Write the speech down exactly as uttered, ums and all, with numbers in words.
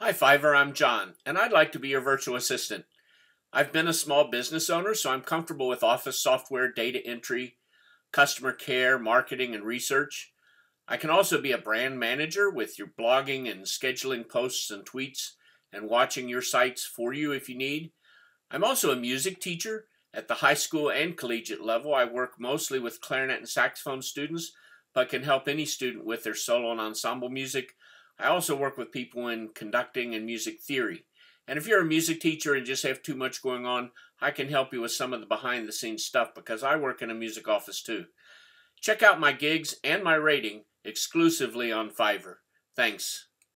Hi Fiverr, I'm John, and I'd like to be your virtual assistant. I've been a small business owner, so I'm comfortable with office software, data entry, customer care, marketing, and research. I can also be a brand manager with your blogging and scheduling posts and tweets and watching your sites for you if you need. I'm also a music teacher at the high school and collegiate level. I work mostly with clarinet and saxophone students, but can help any student with their solo and ensemble music. I also work with people in conducting and music theory. And if you're a music teacher and just have too much going on, I can help you with some of the behind-the-scenes stuff because I work in a music office too. Check out my gigs and my rating exclusively on Fiverr. Thanks.